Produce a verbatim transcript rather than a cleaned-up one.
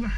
Woo!